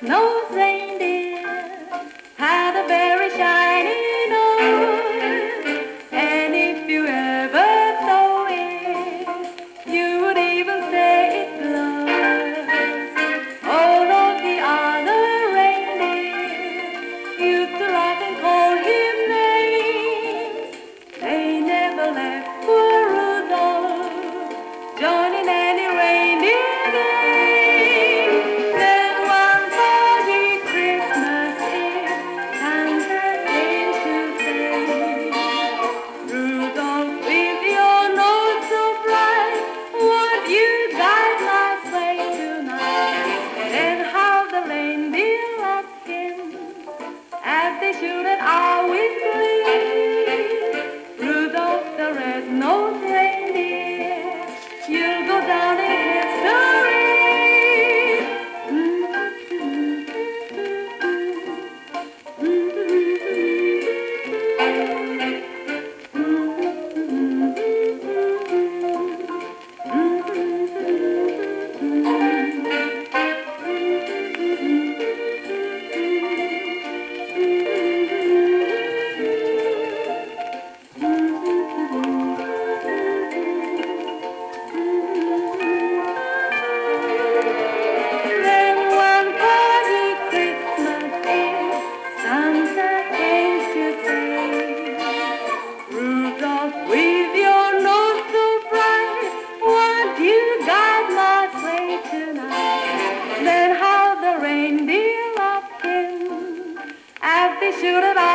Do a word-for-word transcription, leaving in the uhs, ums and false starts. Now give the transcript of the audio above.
Nose reindeer had a very shiny nose, and if you ever saw it, you would even say it glows. All of the other reindeer used to laugh and call him names. They never left poor Rudolph, Johnny Nanny reindeer. As they shouldn't always believe, Rudolph the red-nosed reindeer, you'll go down in shoot it up.